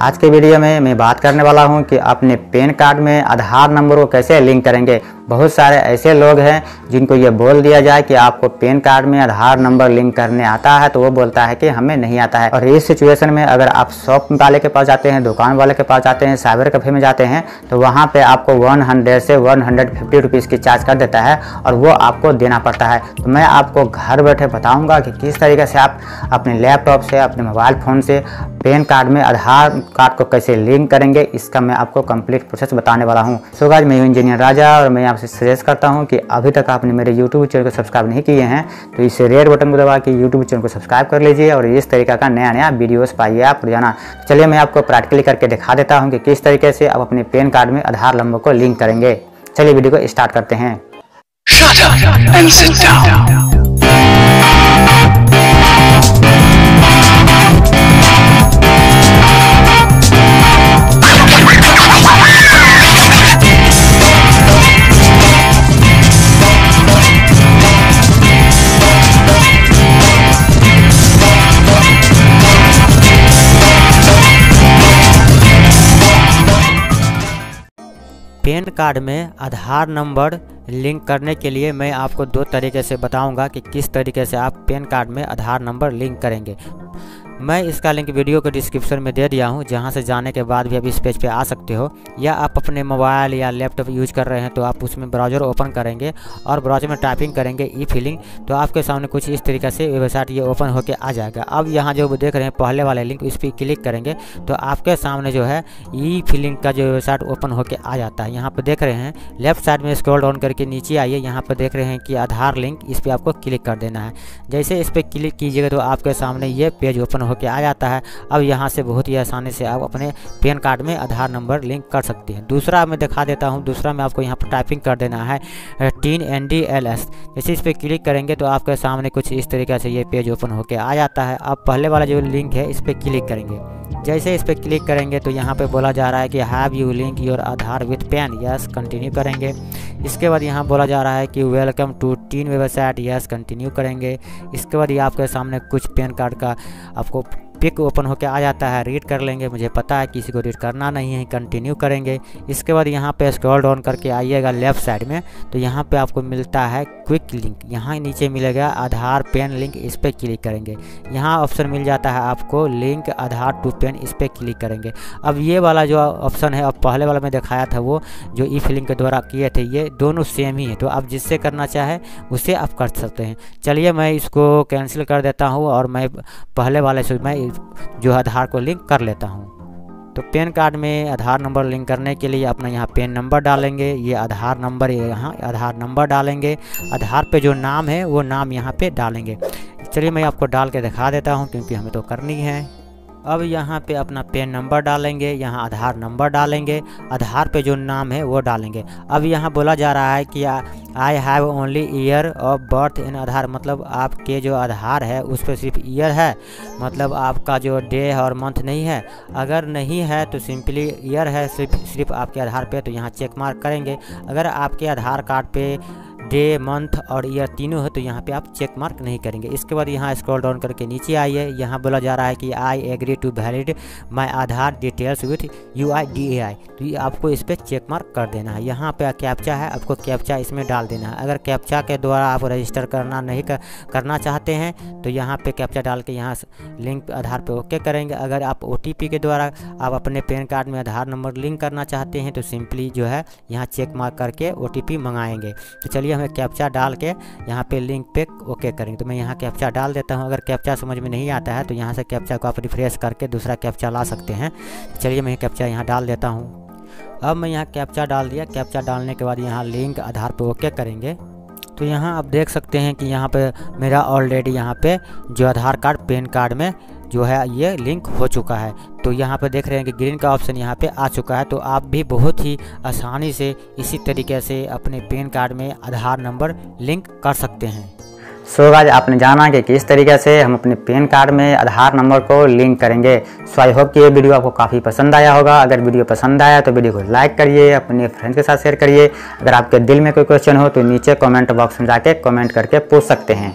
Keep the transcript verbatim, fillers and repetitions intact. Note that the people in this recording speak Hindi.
आज के वीडियो में मैं बात करने वाला हूं कि अपने पैन कार्ड में आधार नंबर को कैसे लिंक करेंगे। बहुत सारे ऐसे लोग हैं जिनको ये बोल दिया जाए कि आपको पैन कार्ड में आधार नंबर लिंक करने आता है, तो वो बोलता है कि हमें नहीं आता है। और इस सिचुएशन में अगर आप शॉप वाले के पास जाते हैं, दुकान वाले के पास जाते हैं, साइबर कैफे में जाते हैं, तो वहाँ पे आपको वन हंड्रेड से वन हंड्रेड फिफ्टी रुपीज़ की चार्ज कर देता है और वो आपको देना पड़ता है। तो मैं आपको घर बैठे बताऊँगा कि किस तरीके से आप अपने लैपटॉप से, अपने मोबाइल फ़ोन से पैन कार्ड में आधार कार्ड को कैसे लिंक करेंगे, इसका मैं आपको कंप्लीट प्रोसेस बताने वाला हूँ। सो गाइस, मैं इंजीनियर राजा और मैं आपसे सजेस्ट करता हूँ कि अभी तक आपने मेरे यूट्यूब चैनल को सब्सक्राइब नहीं किए हैं तो इस रेड बटन को दबा के यूट्यूब चैनल को सब्सक्राइब कर लीजिए और इस तरीके का नया नया वीडियोस पाइए आप रोजाना। चलिए मैं आपको प्रैक्टिकली करके दिखा देता हूँ कि किस तरीके से आप अपने पैन कार्ड में आधार नंबर को लिंक करेंगे। चलिए वीडियो को स्टार्ट करते हैं। पैन कार्ड में आधार नंबर लिंक करने के लिए मैं आपको दो तरीके से बताऊंगा कि किस तरीके से आप पैन कार्ड में आधार नंबर लिंक करेंगे। मैं इसका लिंक वीडियो के डिस्क्रिप्शन में दे दिया हूं, जहां से जाने के बाद भी आप इस पेज पे आ सकते हो, या आप अपने मोबाइल या लैपटॉप यूज़ कर रहे हैं तो आप उसमें ब्राउज़र ओपन करेंगे और ब्राउज़र में टाइपिंग करेंगे ई फिलिंग, तो आपके सामने कुछ इस तरीके से वेबसाइट ये ओपन होकर आ जाएगा। अब यहाँ जो देख रहे हैं पहले वाले लिंक, उस पर क्लिक करेंगे तो आपके सामने जो है ई फिलिंग का जो वेबसाइट ओपन होकर आ जाता है। यहाँ पर देख रहे हैं लेफ्ट साइड में स्क्रॉल डाउन करके नीचे आइए, यहाँ पर देख रहे हैं कि आधार लिंक, इस पर आपको क्लिक कर देना है। जैसे इस पर क्लिक कीजिएगा तो आपके सामने ये पेज ओपन के आ जाता है। अब यहाँ से बहुत ही आसानी से आप अपने पैन कार्ड में आधार नंबर लिंक कर सकते हैं। दूसरा मैं दिखा देता हूँ, दूसरा में आपको यहाँ पर टाइपिंग कर देना है TIN N D L S. जैसे इस पर क्लिक करेंगे तो आपके सामने कुछ इस तरीके से ये पेज ओपन होके आ जाता है। अब पहले वाला जो लिंक है इस पर क्लिक करेंगे। जैसे इस पर क्लिक करेंगे तो यहाँ पे बोला जा रहा है कि have you link your Aadhaar with PAN, yes continue करेंगे। इसके बाद यहाँ बोला जा रहा है कि welcome to TIN website, yes continue करेंगे। इसके बाद ये आपके सामने कुछ पैन कार्ड का आपको पिक ओपन होकर आ जाता है, रीड कर लेंगे। मुझे पता है किसी को रीड करना नहीं है, कंटिन्यू करेंगे। इसके बाद यहाँ पे स्क्रॉल डाउन करके आइएगा लेफ़्ट साइड में, तो यहाँ पे आपको मिलता है क्विक लिंक, यहाँ नीचे मिलेगा आधार पैन लिंक, इस पर क्लिक करेंगे। यहाँ ऑप्शन मिल जाता है आपको लिंक आधार टू पैन, इस पर क्लिक करेंगे। अब ये वाला जो ऑप्शन है, अब पहले वाला में दिखाया था वो जो ई फिलिंग के द्वारा किए थे, ये दोनों सेम ही है, तो आप जिससे करना चाहे उसे आप कर सकते हैं। चलिए मैं इसको कैंसिल कर देता हूँ और मैं पहले वाले से मैं जो आधार को लिंक कर लेता हूं। तो पैन कार्ड में आधार नंबर लिंक करने के लिए अपना यहाँ पैन नंबर डालेंगे, ये आधार नंबर, ये यहाँ आधार नंबर डालेंगे, आधार पे जो नाम है वो नाम यहाँ पे डालेंगे। चलिए मैं आपको डाल के दिखा देता हूँ क्योंकि हमें तो करनी है। अब यहाँ पे अपना पैन नंबर डालेंगे, यहाँ आधार नंबर डालेंगे, आधार पे जो नाम है वो डालेंगे। अब यहाँ बोला जा रहा है कि I have only year of birth in Aadhaar, मतलब आपके जो आधार है उस पर सिर्फ ईयर है, मतलब आपका जो डे है और मंथ नहीं है। अगर नहीं है तो सिंपली ईयर है सिर्फ सिर्फ आपके आधार पे, तो यहाँ चेक मार्क करेंगे। अगर आपके आधार कार्ड पे डे, मंथ और ईयर तीनों है तो यहाँ पे आप चेक मार्क नहीं करेंगे। इसके बाद यहाँ स्क्रॉल डाउन करके नीचे आइए, यहाँ बोला जा रहा है कि I agree to valid my Aadhaar details with U I D A I, तो ये आपको इस पर चेक मार्क कर देना है। यहाँ पे कैप्चा है, आपको कैप्चा इसमें डाल देना है। अगर कैप्चा के द्वारा आप रजिस्टर करना नहीं कर, करना चाहते हैं तो यहाँ पर कैप्चा डाल के यहाँ लिंक आधार पर ओके करेंगे। अगर आप ओ टी पी के द्वारा आप अपने पैन कार्ड में आधार नंबर लिंक करना चाहते हैं तो सिंपली जो है यहाँ चेक मार्क करके ओ टी पी मंगाएंगे। तो चलिए कैप्चा डाल के यहाँ पे लिंक पे ओके करेंगे, तो मैं यहाँ कैप्चा डाल देता हूँ। अगर कैप्चा समझ में नहीं आता है तो यहाँ से कैप्चा को आप रिफ्रेश करके दूसरा कैप्चा ला सकते हैं। चलिए मैं कैप्चा यहाँ डाल देता हूँ। अब मैं यहाँ कैप्चा डाल दिया, कैप्चा डालने के बाद यहाँ लिंक आधार पे ओके करेंगे। तो यहाँ आप देख सकते हैं कि यहाँ पे मेरा ऑलरेडी यहाँ पे जो आधार कार्ड पैन कार्ड में जो है ये लिंक हो चुका है। तो यहाँ पे देख रहे हैं कि ग्रीन का ऑप्शन यहाँ पे आ चुका है। तो आप भी बहुत ही आसानी से इसी तरीके से अपने पैन कार्ड में आधार नंबर लिंक कर सकते हैं। सो गाइस, आपने जाना कि किस तरीके से हम अपने पैन कार्ड में आधार नंबर को लिंक करेंगे। सो आई होप कि ये वीडियो आपको काफ़ी पसंद आया होगा। अगर वीडियो पसंद आया तो वीडियो को लाइक करिए, अपने फ्रेंड्स के साथ शेयर करिए। अगर आपके दिल में कोई क्वेश्चन हो तो नीचे कमेंट बॉक्स में जाके कमेंट करके पूछ सकते हैं।